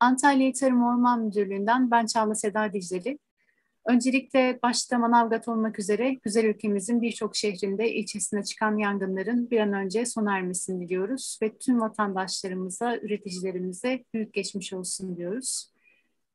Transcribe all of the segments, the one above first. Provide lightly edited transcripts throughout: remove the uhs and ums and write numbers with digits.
Antalya Tarım Orman Müdürlüğü'nden ben Çağla Seda Dicleli. Öncelikle başta Manavgat olmak üzere güzel ülkemizin birçok şehrinde, ilçesine çıkan yangınların bir an önce sona ermesini diliyoruz ve tüm vatandaşlarımıza, üreticilerimize büyük geçmiş olsun diyoruz.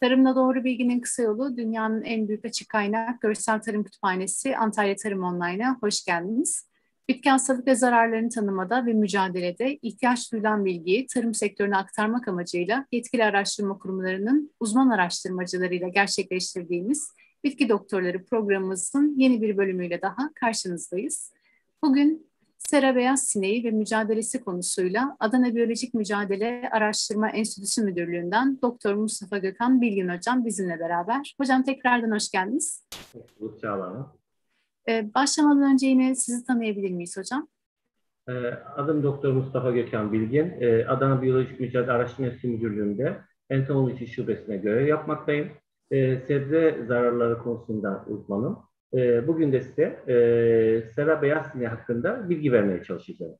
Tarımla Doğru Bilginin Kısa Yolu, dünyanın en büyük açık kaynak görsel tarım kütüphanesi Antalya Tarım Online'a hoş geldiniz. Bitki hastalık ve zararlarını tanımada ve mücadelede ihtiyaç duyulan bilgiyi tarım sektörüne aktarmak amacıyla yetkili araştırma kurumlarının uzman araştırmacılarıyla gerçekleştirdiğimiz Bitki Doktorları programımızın yeni bir bölümüyle daha karşınızdayız. Bugün Sera Beyaz Sineği ve mücadelesi konusuyla Adana Biyolojik Mücadele Araştırma Enstitüsü Müdürlüğü'nden Doktor Mustafa Gökhan Bilgin hocam bizimle beraber. Hocam tekrardan hoş geldiniz. Hoş bulduk Çağla Hanım. Başlamadan önce yine sizi tanıyabilir miyiz hocam? Adım Doktor Mustafa Gökhan Bilgin. Adana Biyolojik Mücadele Araştırma Enstitüsü Müdürlüğü'nde entomoloji şubesine görev yapmaktayım. Sebze zararları konusunda uzmanım. Bugün de size Sera Beyaz Sineği hakkında bilgi vermeye çalışacağım.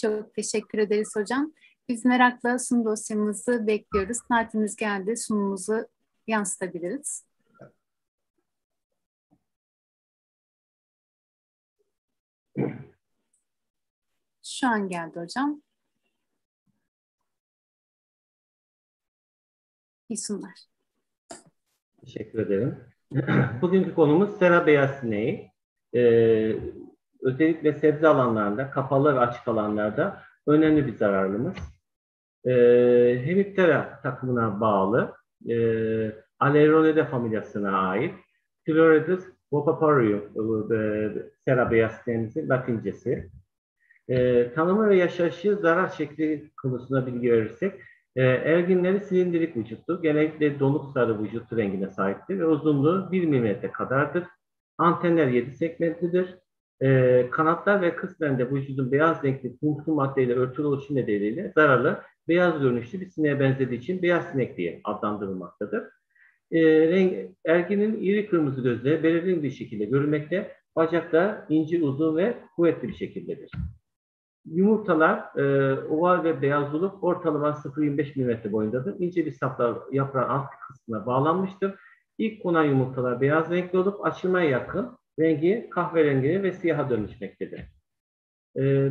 Çok teşekkür ederiz hocam. Biz merakla sunum dosyamızı bekliyoruz. Saatimiz geldi, sunumunuzu yansıtabiliriz. Şu an geldi hocam. İyi sunumlar. Teşekkür ederim. Bugünkü konumuz Sera Beyaz Sineği. Özellikle sebze alanlarında, kapalı ve açık alanlarda önemli bir zararlımız. Hemiptera takımına bağlı, Aleurodidae familyasına ait, Trialeurodes vaporariorum, Sera Beyaz Sineği'nin Latincesi. Tanımı ve yaşayışı zarar şekli konusunda bilgi verirsek, erginleri silindirik vücuttur. Genellikle donuk sarı vücut rengine sahiptir ve uzunluğu 1 mm kadardır. Antenler 7 segmentlidir. Kanatlar ve kısmen de vücudun beyaz renkli pumsu maddeyle örtülü oluşu nedeniyle zararlı, beyaz görünüşlü bir sineğe benzediği için beyaz sinek diye adlandırılmaktadır. Erginin iri kırmızı gözleri belirgin bir şekilde görülmekte, bacaklar ince, uzun ve kuvvetli bir şekildedir. Yumurtalar oval ve beyaz olup ortalama 0,25 mm boyundadır. İnce bir saplar yaprağın alt kısmına bağlanmıştır. İlk konan yumurtalar beyaz renkli olup açılmaya yakın rengi kahverengi ve siyaha dönüşmektedir.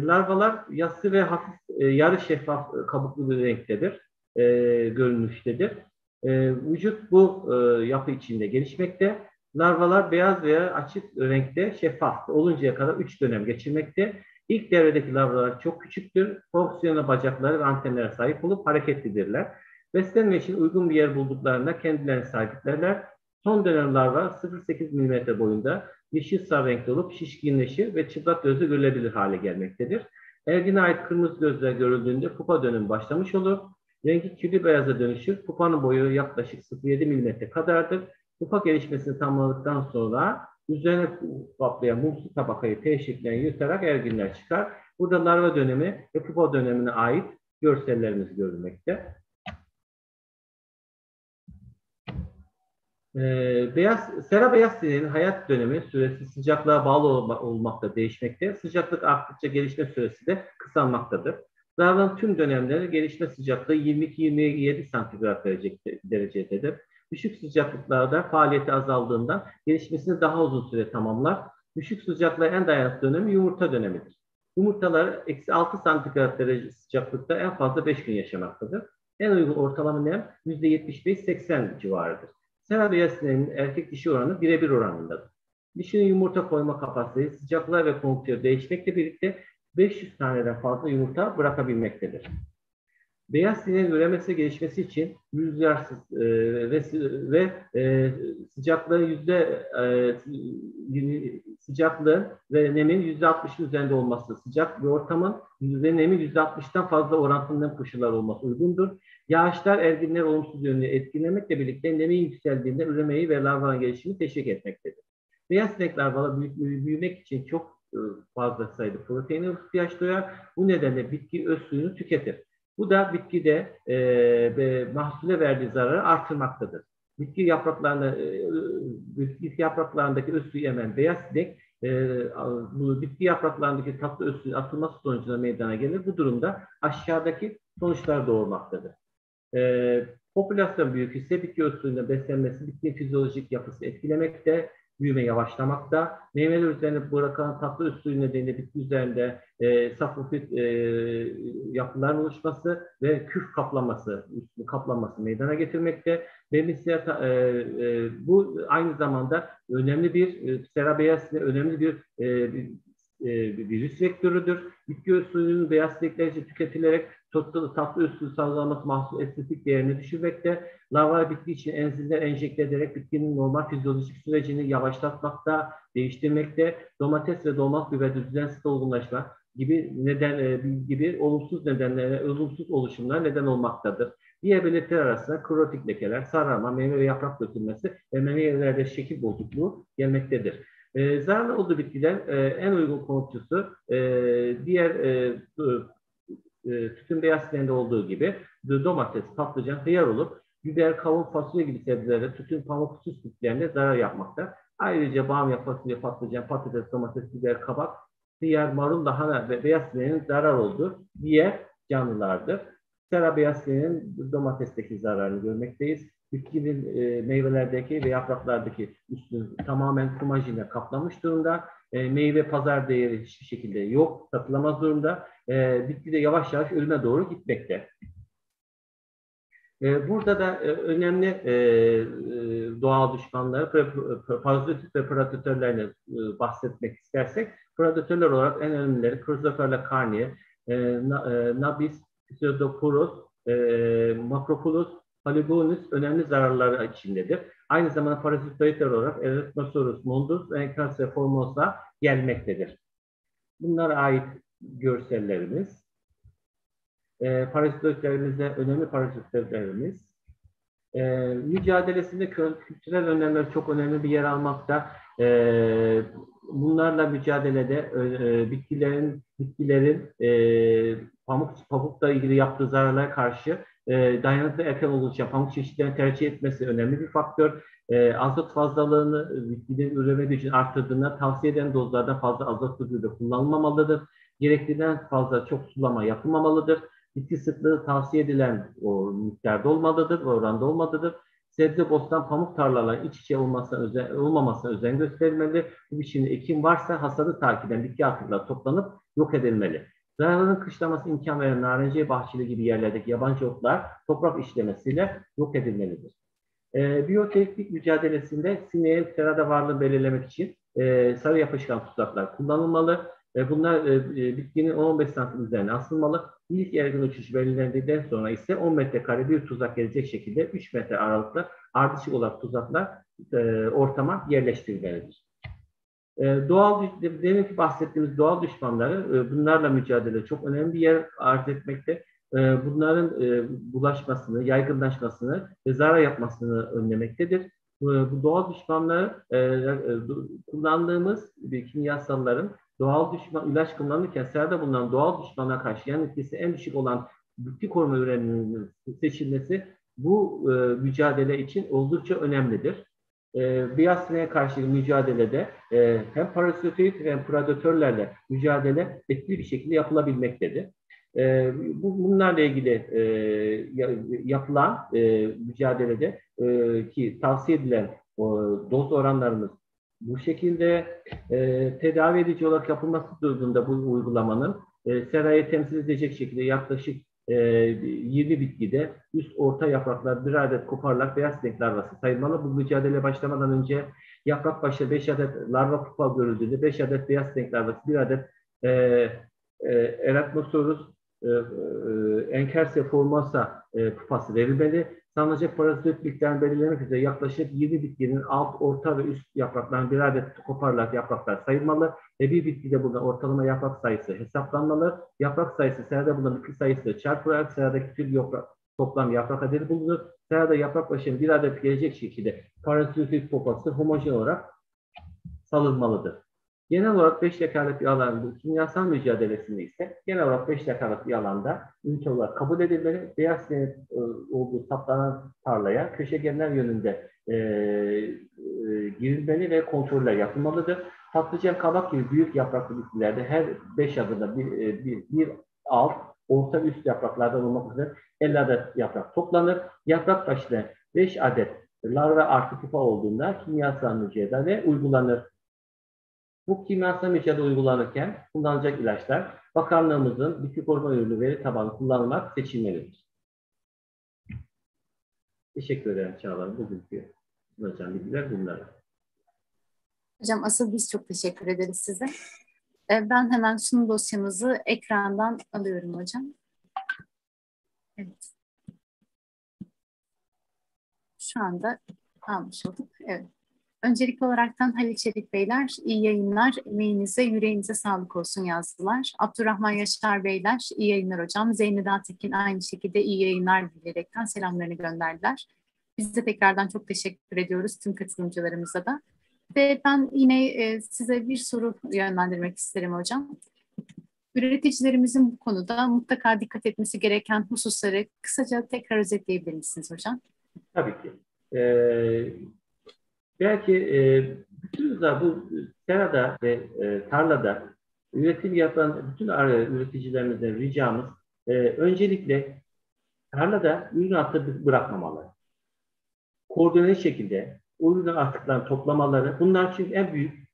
Larvalar yassı ve hafif yarı şeffaf kabuklu bir renktedir, görünüştedir. Vücut bu yapı içinde gelişmekte. Larvalar beyaz veya açık renkte şeffaf oluncaya kadar 3 dönem geçirmekte. İlk devredeki larvalar çok küçüktür. Fonksiyonel bacakları ve antenlere sahip olup hareketlidirler. Beslenme için uygun bir yer bulduklarında kendilerini sahiplerler. Son dönem larva 0,8 mm boyunda yeşil sarı renkli olup şişkinleşir ve çıplak gözle görülebilir hale gelmektedir. Ergine ait kırmızı gözler görüldüğünde pupa dönemi başlamış olur. Rengi kirli beyaza dönüşür. Pupanın boyu yaklaşık 0,7 mm kadardır. Pupa gelişmesini tamamladıktan sonra üzerine kaplayan mumsu tabakayı T şeklinde yırtarak erginler çıkar. Burada larva dönemi ve pupa dönemine ait görsellerimiz görülmekte. Sera Beyaz Sineği'nin hayat dönemi süresi sıcaklığa bağlı olmakta değişmekte. Sıcaklık arttıkça gelişme süresi de kısalmaktadır. Larvanın tüm dönemleri gelişme sıcaklığı 22-27 santigrat derecededir. Düşük sıcaklıklarda faaliyeti azaldığından gelişmesini daha uzun süre tamamlar. Düşük sıcaklığa en dayanıklı dönemi yumurta dönemidir. Yumurtalar -6 santigrat derece sıcaklıkta en fazla 5 gün yaşamaktadır. En uygun ortalama nem %75-80 civarıdır. Sera Beyaz Sineği'nin erkek dişi oranı birebir oranındadır. Dişinin yumurta koyma kapasitesi sıcaklığa ve konjonktüre değişmekle birlikte 500 taneden fazla yumurta bırakabilmektedir. Beyaz sineğin üremesi gelişmesi için rüzgarsız ve sıcaklığın ve nemin %60'ın üzerinde olması, sıcak bir ortamın ve nemin %60'tan fazla orantılı nem koşulları olması uygundur. Yağışlar erginleri olumsuz yönlü etkilemekle birlikte nemin yükseldiğinde üremeyi ve larvanın gelişimini teşvik etmektedir. Beyaz sinek larvaları büyümek için çok fazla sayıda proteine ihtiyaç duyar. Bu nedenle bitki öz suyunu tüketir. Bu da bitkide mahsule verdiği zararı artırmaktadır. Bitki yapraklarındaki öz suyu emen beyaz sinek, bitki yapraklarındaki tatlı öz suyun atılması sonucunda meydana gelir. Bu durumda aşağıdaki sonuçlar doğurmaktadır. Popülasyon büyük ise bitki örtüsüyle beslenmesi, bitki fizyolojik yapısı etkilemekte, büyüme yavaşlamakta. Meyveler üzerine bırakılan tatlı üstü nedeniyle bitki üzerinde safofit yapıların oluşması ve küf kaplaması, üstünü kaplaması meydana getirmekte. Bu aynı zamanda önemli bir Sera beyaz sineği önemli bir virüs vektörüdür. Bitki örtüsünün beyaz sinekler için tüketilerek tatlı üstü salgılanması mahsul estetik değerini düşürmekte, larva bitki için enzimler enjekte ederek bitkinin normal fizyolojik sürecini yavaşlatmakta, değiştirmekte, domates ve dolmalık biberde düzensiz olgunlaşma gibi olumsuz oluşumlar neden olmaktadır. Diğer belirtiler arasında krotik lekeler, sararma, meyve ve yaprak dökülmesi ve meyvelerde şekil bozukluğu gelmektedir. Zararlı olduğu bitkiler en uygun konutçusu diğer tütün beyaz sineğinde olduğu gibi domates, patlıcan, hıyar olup biber, kavun, fasulye gibi sebzelerde tütün, pamuk, süs bitkilerine zarar yapmakta. Ayrıca bamya, fasulye, patlıcan, patates, domates, biber, kabak, hıyar, marul, lahana ve beyaz sineğinin zarar olduğu diğer canlılardır. Sera beyaz sineğinin domatesteki zararını görmekteyiz. Bitkinin meyvelerdeki ve yapraklardaki üstünü tamamen kumaj ile kaplamış durumda. Meyve pazar değeri hiçbir şekilde yok, satılamaz durumda. Bitki de yavaş yavaş ölüme doğru gitmekte. Burada da önemli doğal düşmanları, parazit ve predatörlerle bahsetmek istersek, predatörler olarak en önemlileri Croziforla carniae, Nabis, Pseudoporus, Macroculus, Palibonus önemli zararları içindedir. Aynı zamanda parazitler olarak Eretmosurus, Mundus ve Encarsia formosa gelmektedir. Bunlara ait görsellerimiz. Parazitlerimizde önemli parazitlerimiz. Mücadelesinde kültürel önlemler çok önemli bir yer almakta. Bunlarla mücadelede bitkilerin pamukla ilgili yaptığı zararlara karşı dayanıklı erken oluşan pamuk çeşitlerini tercih etmesi önemli bir faktör. Azot fazlalığını bitkilerin üremediği için arttırdığına tavsiye eden dozlardan fazla azot gübre kullanılmamalıdır. Gerektiğinden fazla çok sulama yapılmamalıdır. Bitki sıklığı tavsiye edilen miktarda olmalıdır, oranda olmalıdır. Sebze, bostan, pamuk tarlaların iç içe olmamasına özen gösterilmeli. Bu biçimde ekim varsa hasadı takiben bitki artıkları toplanıp yok edilmeli. Zararların kışlaması imkan veren narenciye bahçeli gibi yerlerdeki yabancı otlar toprak işlemesiyle yok edilmelidir. Biyotehdit mücadelesinde sineğin serada varlığını belirlemek için sarı yapışkan tuzaklar kullanılmalı. Bunlar bitkinin 10-15 santim üzerine asılmalı. İlk ergin uçuşu belirlendikten sonra ise 10 metrekare bir tuzak gelecek şekilde 3 metre aralıkta ardışık olarak tuzaklar ortama yerleştirilmelidir. Demin ki bahsettiğimiz doğal düşmanları, bunlarla mücadele çok önemli bir yer arz etmekte. Bunların bulaşmasını, yaygınlaşmasını ve zarar yapmasını önlemektedir. Bu doğal düşmanları kullandığımız kimyasalların ilaç kullanırken serada bulunan doğal düşmana karşı yan etkisi en düşük olan bitki koruma ürününün seçilmesi bu mücadele için oldukça önemlidir. Beyaz sineğe karşı mücadelede hem parazitoid hem predatörlerle mücadele etkili bir şekilde yapılabilmektedir. Bunlarla ilgili yapılan mücadelede ki tavsiye edilen doz oranlarımız bu şekilde. Tedavi edici olarak yapılması durumunda bu uygulamanın serayı temsil edecek şekilde yaklaşık 20 bitkide üst orta yapraklar bir adet koparlak beyaz sinek larvası sayılmalı. Bu mücadele başlamadan önce yaprak başta 5 adet larva pupa görüldüğünde 5 adet beyaz sinek larvası, 1 adet Eretmosurus, Encarsia formosa pupası verilmeli. Sanılacak parazit miktarını belirlemek üzere yaklaşık 20 bitkinin alt, orta ve üst yapraklarından bir adet koparlak yapraklar sayılmalı. Bir bitkide bulunan ortalama yaprak sayısı hesaplanmalı. Yaprak sayısı serada bulunan bitki sayısı çarpılarak seradaki tüm toplam yaprak adedi bulunur. Serada yaprak başına bir adet gelecek şekilde parazit popası homojen olarak salınmalıdır. Genel olarak 5 tekerlek bir alan bu kimyasal mücadelesinde ise genel olarak 5 tekerlek bir alanda ülke olarak kabul edilmeli. Beyaz sineğin olduğu saplanan tarlaya köşegenler yönünde girilmeli ve kontroller yapılmalıdır. Patlıcan, kabak gibi büyük yapraklı bitkilerde her 5 adımda bir alt, orta üst yapraklardan olmak üzere 50 adet yaprak toplanır. Yaprak başına 5 adet larva artı pupa olduğunda kimyasal mücadele uygulanır. Bu kimyasal mücadele uygulanırken kullanılacak ilaçlar bakanlığımızın bitki koruma ürünü veri tabanı kullanılmak seçilmelidir. Teşekkür ederim Çağla. Bugünkü sunacağım bilgiler bunlar. Hocam asıl biz çok teşekkür ederiz size. Ben hemen sunum dosyamızı ekrandan alıyorum hocam. Evet. Şu anda almış olduk. Evet. Öncelikli olaraktan Halil Çelik Beyler, iyi yayınlar, emeğinize, yüreğinize sağlık olsun yazdılar. Abdurrahman Yaşar Beyler, iyi yayınlar hocam. Zeynide Tekin aynı şekilde iyi yayınlar dileyerekten selamlarını gönderdiler. Biz de tekrardan çok teşekkür ediyoruz tüm katılımcılarımıza da. Ve ben yine size bir soru yönlendirmek isterim hocam. Üreticilerimizin bu konuda mutlaka dikkat etmesi gereken hususları kısaca tekrar özetleyebilir misiniz hocam? Tabii ki. Belki bütün bu serada ve tarlada üretim yapan bütün üreticilerimizden ricamız öncelikle tarlada ürün atıp bırakmamaları. Koordineli şekilde o ürün atıklarını toplamaları, bunlar çünkü en büyük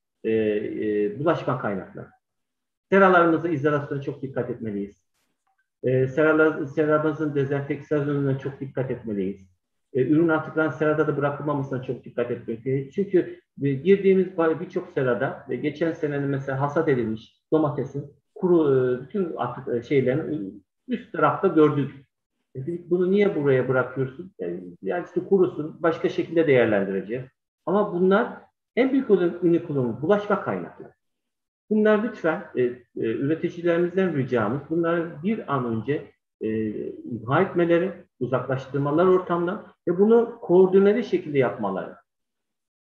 bulaşma kaynakları. Seralarımızda izolasyona çok dikkat etmeliyiz. Seramızın dezenfeksiyonuna çok dikkat etmeliyiz. Ürün atıklarının serada da bırakılmamasına çok dikkat etmeliyiz. Çünkü girdiğimiz birçok serada ve geçen senenin mesela hasat edilmiş domatesin kuru bütün atık şeylerin üst tarafta gördük. Bunu niye buraya bırakıyorsun? Yani işte kurusun, başka şekilde değerlendireceğiz. Ama bunlar en büyük ünlü bulaşma kaynakları. Bunlar lütfen üreticilerimizden ricamız, bunları bir an önce imha etmeleri, uzaklaştırmaları ortamdan ve bunu koordineli şekilde yapmaları.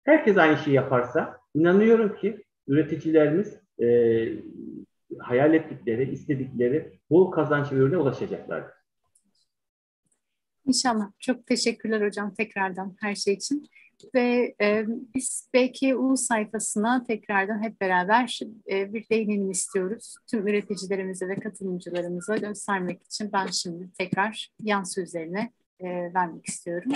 Herkes aynı şeyi yaparsa inanıyorum ki üreticilerimiz hayal ettikleri, istedikleri bu kazanç ve ürüne ulaşacaklardır. İnşallah. Çok teşekkürler hocam tekrardan her şey için. Ve biz BKU sayfasına tekrardan hep beraber bir değinelim istiyoruz. Tüm üreticilerimize ve katılımcılarımıza göstermek için ben şimdi tekrar yansı üzerine vermek istiyorum.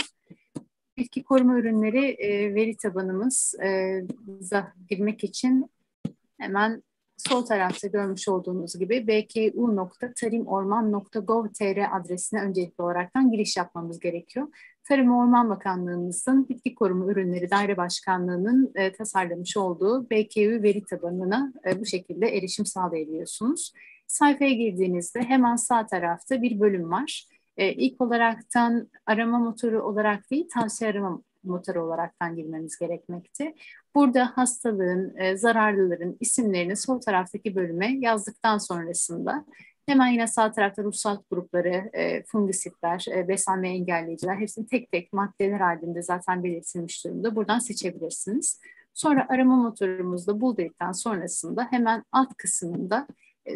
Bitki koruma ürünleri veri tabanımıza girmek için hemen sol tarafta görmüş olduğunuz gibi bku.tarimorman.gov.tr adresine öncelikli olaraktan giriş yapmamız gerekiyor. Tarım ve Orman Bakanlığımızın Bitki Koruma Ürünleri Daire Başkanlığı'nın tasarlamış olduğu BKU veri tabanına bu şekilde erişim sağlayabiliyorsunuz. Sayfaya girdiğinizde hemen sağ tarafta bir bölüm var. İlk olaraktan arama motoru olarak değil, tavsiye arama motoru olaraktan girmemiz gerekmekte. Burada hastalığın, zararlıların isimlerini sol taraftaki bölüme yazdıktan sonrasında hemen yine sağ tarafta ruhsat grupları, fungisitler, beslenme engelleyiciler hepsini tek tek maddeler halinde zaten belirtilmiş durumda. Buradan seçebilirsiniz. Sonra arama motorumuzda bul dedikten sonrasında hemen alt kısmında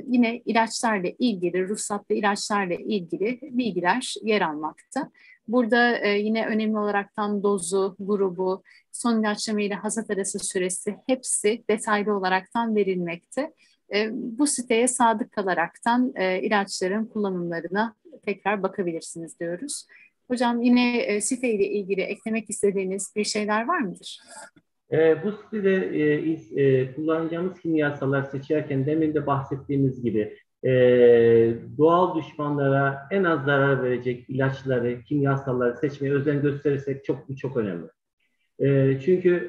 yine ilaçlarla ilgili, ruhsatlı ilaçlarla ilgili bilgiler yer almakta. Burada yine önemli olaraktan dozu, grubu, son ilaçlama ile hasat arası süresi hepsi detaylı olaraktan verilmekte. Bu siteye sadık kalaraktan ilaçların kullanımlarına tekrar bakabilirsiniz diyoruz. Hocam yine siteyle ilgili eklemek istediğiniz bir şeyler var mıdır? Bu sitede kullanacağımız kimyasallar seçerken demin de bahsettiğimiz gibi doğal düşmanlara en az zarar verecek ilaçları, kimyasalları seçmeye özen gösterirsek çok önemli. Çünkü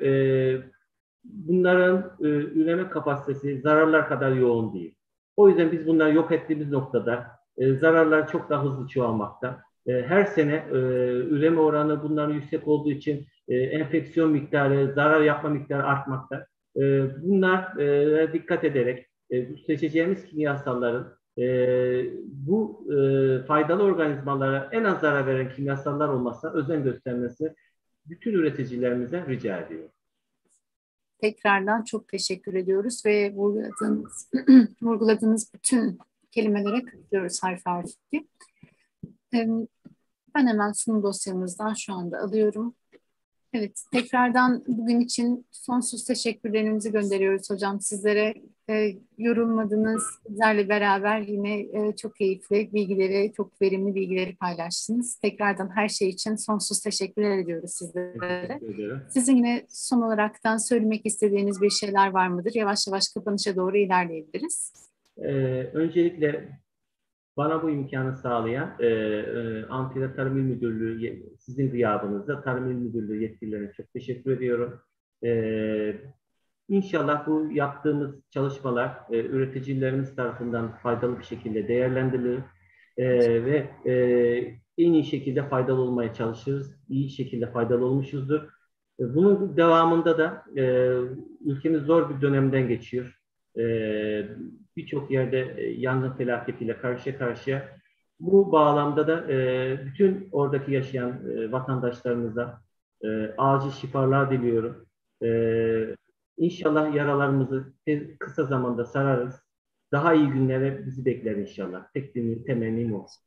bunların üreme kapasitesi zararlar kadar yoğun değil. O yüzden biz bunları yok ettiğimiz noktada zararlar çok daha hızlı çoğalmakta. Her sene üreme oranı bunların yüksek olduğu için enfeksiyon miktarı, zarar yapma miktarı artmakta. Bunlara dikkat ederek seçeceğimiz kimyasalların bu faydalı organizmalara en az zarar veren kimyasallar olmasa özen göstermesi bütün üreticilerimize rica ediyorum. Tekrardan çok teşekkür ediyoruz ve vurguladığınız bütün kelimelere katılıyoruz harf harfi. Ben hemen sunum dosyamızdan şu anda alıyorum. Evet, tekrardan bugün için sonsuz teşekkürlerimizi gönderiyoruz hocam sizlere. Yorulmadınız, sizlerle beraber yine çok keyifli bilgileri, çok verimli bilgileri paylaştınız. Tekrardan her şey için sonsuz teşekkürler ediyoruz sizlere. Sizin yine son olaraktan söylemek istediğiniz bir şeyler var mıdır? Yavaş yavaş kapanışa doğru ilerleyebiliriz. Öncelikle bana bu imkanı sağlayan Antalya Tarım İl Müdürlüğü, sizin gıyabınızda Tarım İl Müdürlüğü yetkililerine çok teşekkür ediyorum. İnşallah bu yaptığımız çalışmalar üreticilerimiz tarafından faydalı bir şekilde değerlendirilir ve en iyi şekilde faydalı olmaya çalışırız. İyi şekilde faydalı olmuşuzdur. Bunun devamında da ülkemiz zor bir dönemden geçiyor. Birçok yerde yangın felaketiyle karşı karşıya. Bu bağlamda da bütün oradaki yaşayan vatandaşlarımıza acil şifalar diliyorum. İnşallah yaralarımızı kısa zamanda sararız. Daha iyi günlere bizi bekler inşallah. Tek temennim olsun.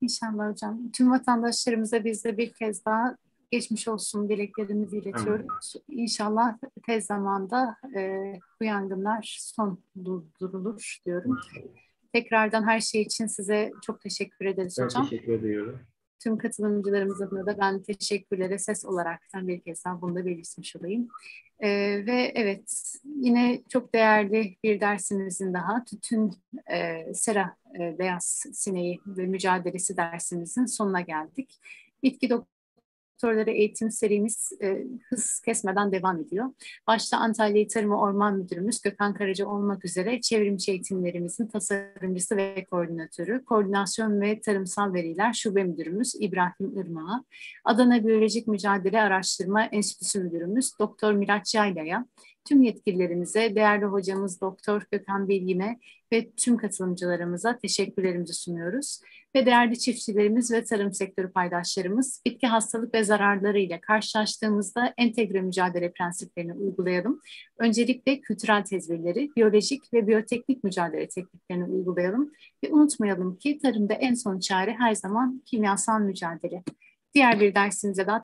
İnşallah hocam. Tüm vatandaşlarımıza biz de bir kez daha geçmiş olsun dileklerimizi iletiyoruz. Aynen. İnşallah tez zamanda bu yangınlar son durdurulur diyorum. Tekrardan her şey için size çok teşekkür ederiz hocam. Teşekkür ediyorum. Tüm katılımcılarımız adına da ben teşekkürlere ses olarak bir kez daha bunu da belirtmiş olayım. Ve evet, yine çok değerli bir dersimizin daha, tütün Sera Beyaz Sineği ve Mücadelesi dersimizin sonuna geldik. Bitki Doktorları eğitim serimiz hız kesmeden devam ediyor. Başta Antalya Tarım ve Orman Müdürümüz Gökhan Karaca olmak üzere çevrimçi eğitimlerimizin tasarımcısı ve koordinatörü, Koordinasyon ve Tarımsal Veriler Şube Müdürümüz İbrahim Irmağı, Adana Biyolojik Mücadele Araştırma Enstitüsü Müdürümüz Doktor Miraç Yalaya, tüm yetkililerimize, değerli hocamız Doktor Gökhan Bilgin'e ve tüm katılımcılarımıza teşekkürlerimizi sunuyoruz. Ve değerli çiftçilerimiz ve tarım sektörü paydaşlarımız, bitki hastalık ve zararları ile karşılaştığımızda entegre mücadele prensiplerini uygulayalım. Öncelikle kültürel tedbirleri, biyolojik ve biyoteknik mücadele tekniklerini uygulayalım. Ve unutmayalım ki tarımda en son çare her zaman kimyasal mücadele. Diğer bir dersimize daha